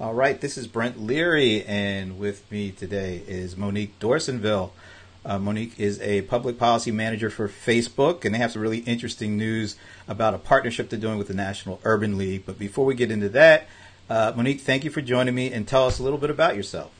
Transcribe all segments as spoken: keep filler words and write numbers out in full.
All right, this is Brent Leary, and with me today is Monique Dorsainvil. Uh, Monique is a public policy manager for Facebook, and they have some really interesting news about a partnership they're doing with the National Urban League. But before we get into that, uh, Monique, thank you for joining me, and tell us a little bit about yourself.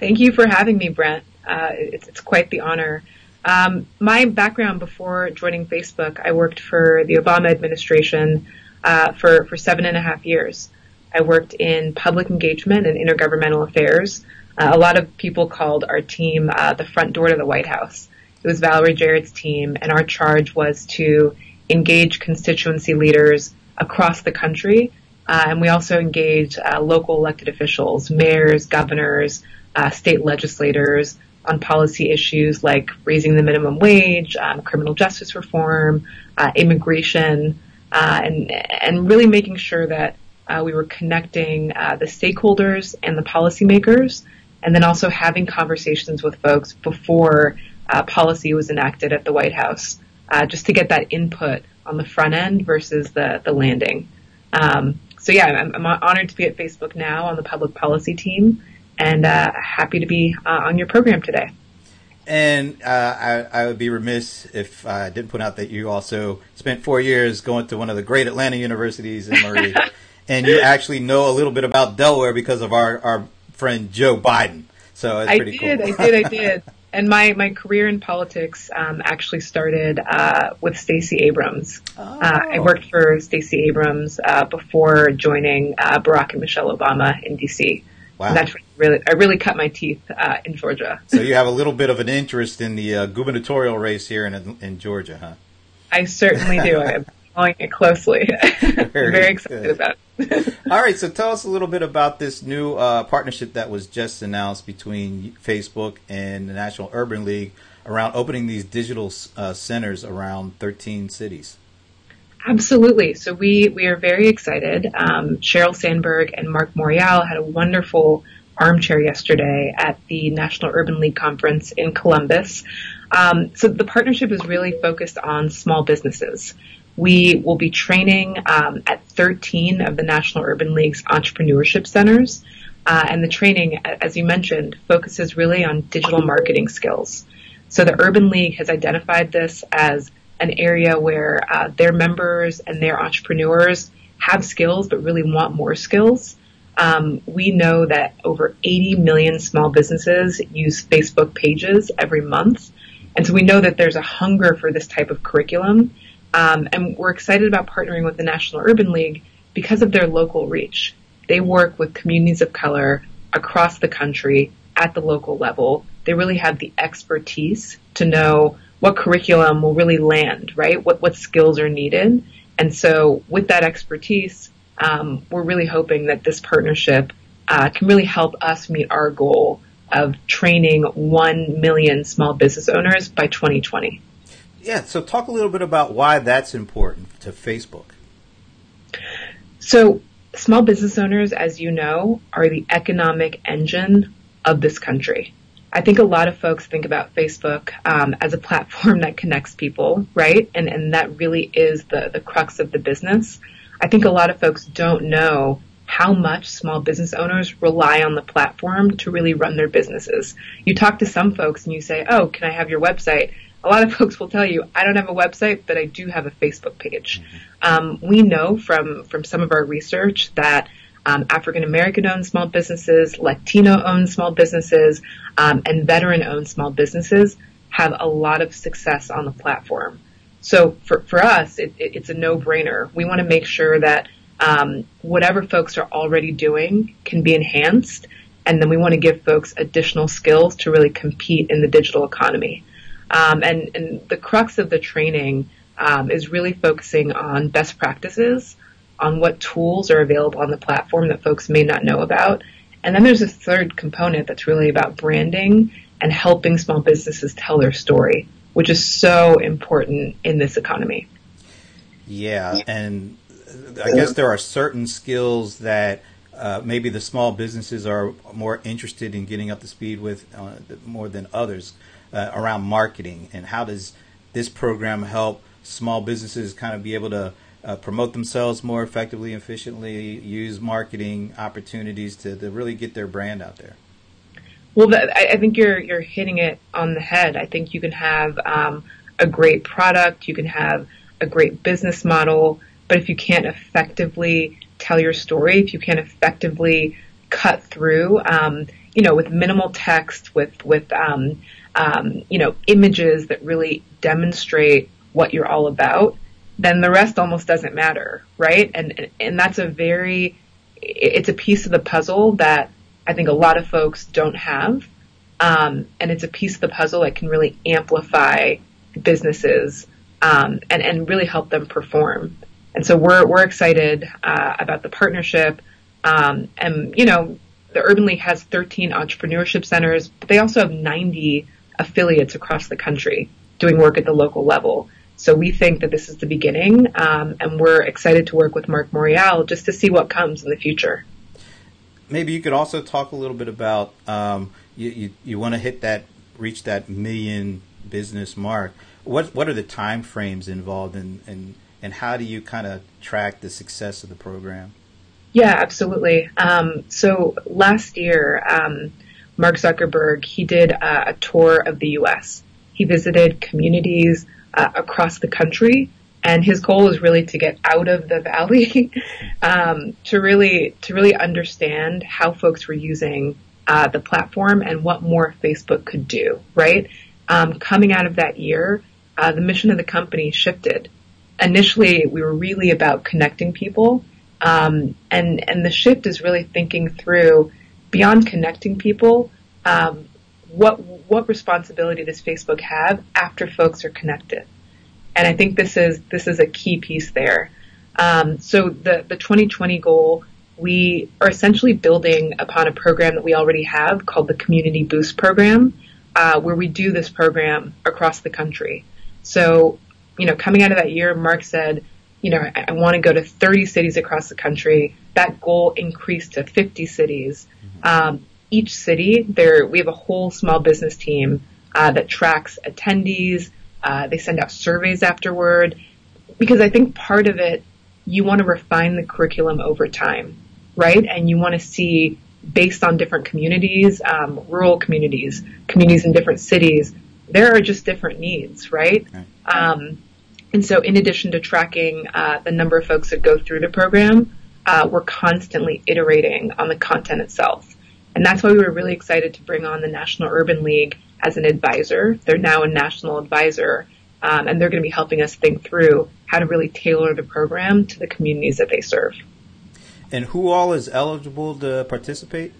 Thank you for having me, Brent. Uh, it's, it's quite the honor. Um, my background before joining Facebook, I worked for the Obama administration uh, for, for seven and a half years. I worked in public engagement and intergovernmental affairs. Uh, a lot of people called our team uh, the front door to the White House. It was Valerie Jarrett's team, and our charge was to engage constituency leaders across the country, uh, and we also engaged uh, local elected officials, mayors, governors, uh, state legislators on policy issues like raising the minimum wage, um, criminal justice reform, uh, immigration, uh, and, and really making sure that Uh, we were connecting uh, the stakeholders and the policymakers, and then also having conversations with folks before uh, policy was enacted at the White House, uh, just to get that input on the front end versus the, the landing. Um, so yeah, I'm, I'm honored to be at Facebook now on the public policy team, and uh, happy to be uh, on your program today. And uh, I, I would be remiss if I didn't point out that you also spent four years going to one of the great Atlanta universities in Murray. And you actually know a little bit about Delaware because of our, our friend Joe Biden. So it's pretty cool. I did, I did, I did. And my, my career in politics um, actually started uh, with Stacey Abrams. Oh. Uh, I worked for Stacey Abrams uh, before joining uh, Barack and Michelle Obama in D C Wow. And that's really, I really cut my teeth uh, in Georgia. So you have a little bit of an interest in the uh, gubernatorial race here in, in Georgia, huh? I certainly do. I following it closely. Very, very excited good. About it. All right, so tell us a little bit about this new uh, partnership that was just announced between Facebook and the National Urban League around opening these digital uh, centers around thirteen cities. Absolutely. So we, we are very excited. Um, Cheryl Sandberg and Mark Morial had a wonderful armchair yesterday at the National Urban League Conference in Columbus. Um, so the partnership is really focused on small businesses. We will be training um, at thirteen of the National Urban League's entrepreneurship centers. Uh, and the training, as you mentioned, focuses really on digital marketing skills. So the Urban League has identified this as an area where uh, their members and their entrepreneurs have skills but really want more skills. Um, we know that over eighty million small businesses use Facebook pages every month. And so we know that there's a hunger for this type of curriculum. Um, and we're excited about partnering with the National Urban League because of their local reach. They work with communities of color across the country at the local level. They really have the expertise to know what curriculum will really land, right? What, what skills are needed. And so with that expertise, um, we're really hoping that this partnership uh, can really help us meet our goal of training one million small business owners by twenty twenty. Yeah, so talk a little bit about why that's important to Facebook. So small business owners, as you know, are the economic engine of this country. I think a lot of folks think about Facebook um, as a platform that connects people, right? And and that really is the, the crux of the business. I think a lot of folks don't know how much small business owners rely on the platform to really run their businesses. You talk to some folks and you say, oh, can I have your website? A lot of folks will tell you, I don't have a website, but I do have a Facebook page. Um, we know from, from some of our research that um, African-American-owned small businesses, Latino-owned small businesses, um, and veteran-owned small businesses have a lot of success on the platform. So for, for us, it, it, it's a no-brainer. We want to make sure that um, whatever folks are already doing can be enhanced, and then we want to give folks additional skills to really compete in the digital economy. Um, and, and the crux of the training um, is really focusing on best practices, on what tools are available on the platform that folks may not know about. And then there's a third component that's really about branding and helping small businesses tell their story, which is so important in this economy. Yeah, and I guess there are certain skills that uh, maybe the small businesses are more interested in getting up to speed with uh, more than others. Uh, around marketing, and how does this program help small businesses kind of be able to uh, promote themselves more effectively, efficiently, use marketing opportunities to, to really get their brand out there? Well, that, I think you're you're hitting it on the head. I think you can have um, a great product, you can have a great business model, but if you can't effectively tell your story, if you can't effectively cut through, um, you know, with minimal text, with with um, um, you know, images that really demonstrate what you're all about, then the rest almost doesn't matter, right? And and that's a very, it's a piece of the puzzle that I think a lot of folks don't have, um, and it's a piece of the puzzle that can really amplify businesses um, and and really help them perform. And so we're we're excited uh, about the partnership, um, and you know, the Urban League has thirteen entrepreneurship centers, but they also have ninety affiliates across the country doing work at the local level. So we think that this is the beginning, um, and we're excited to work with Mark Morial just to see what comes in the future. Maybe you could also talk a little bit about um, you, you, you want to hit that, reach that million business mark. What what are the time frames involved, in, in, and how do you kind of track the success of the program? Yeah, absolutely. Um, so last year, um, Mark Zuckerberg, he did uh, a tour of the U S He visited communities uh, across the country, and his goal is really to get out of the valley, um, to really to really understand how folks were using uh, the platform and what more Facebook could do, right? Um, coming out of that year, uh, the mission of the company shifted. Initially, we were really about connecting people, um, and, and the shift is really thinking through, beyond connecting people, um, what what responsibility does Facebook have after folks are connected? And I think this is this is a key piece there. Um, so the, the twenty twenty goal, we are essentially building upon a program that we already have called the Community Boost Program, uh, where we do this program across the country. So, you know, coming out of that year, Mark said, you know, I, I want to go to thirty cities across the country. That goal increased to fifty cities. Um, each city, there we have a whole small business team uh, that tracks attendees. Uh, they send out surveys afterward, because I think part of it, you want to refine the curriculum over time, right? And you want to see, based on different communities, um, rural communities, communities in different cities, there are just different needs, right? right. Um, and so in addition to tracking uh, the number of folks that go through the program, uh, we're constantly iterating on the content itself. And that's why we were really excited to bring on the National Urban League as an advisor. They're now a national advisor, um, and they're going to be helping us think through how to really tailor the program to the communities that they serve. And who all is eligible to participate?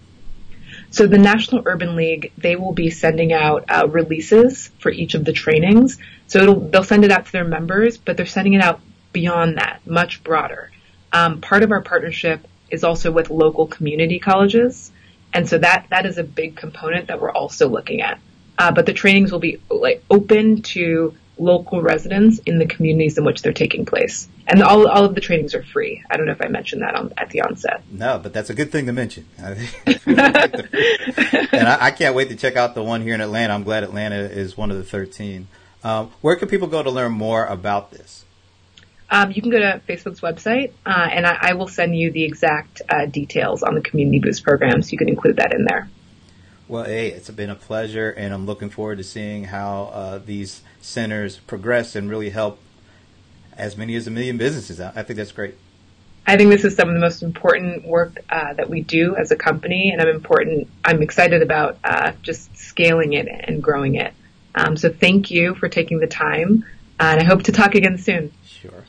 So the National Urban League, they will be sending out uh, releases for each of the trainings. So it'll, they'll send it out to their members, but they're sending it out beyond that, much broader. Um, part of our partnership is also with local community colleges, and so that, that is a big component that we're also looking at. Uh, but the trainings will be like open to local residents in the communities in which they're taking place. And all all of the trainings are free. I don't know if I mentioned that on, at the onset. No, but that's a good thing to mention. I and I, I can't wait to check out the one here in Atlanta. I'm glad Atlanta is one of the thirteen. Um, where can people go to learn more about this? Um, you can go to Facebook's website, uh, and I, I will send you the exact uh, details on the Community Boost program, so you can include that in there. Well, hey, it's been a pleasure, and I'm looking forward to seeing how uh, these centers progress and really help as many as a million businesses out. I think that's great. I think this is some of the most important work uh, that we do as a company, and I'm important. I'm excited about uh, just scaling it and growing it. Um, so thank you for taking the time, and I hope to talk again soon. Sure.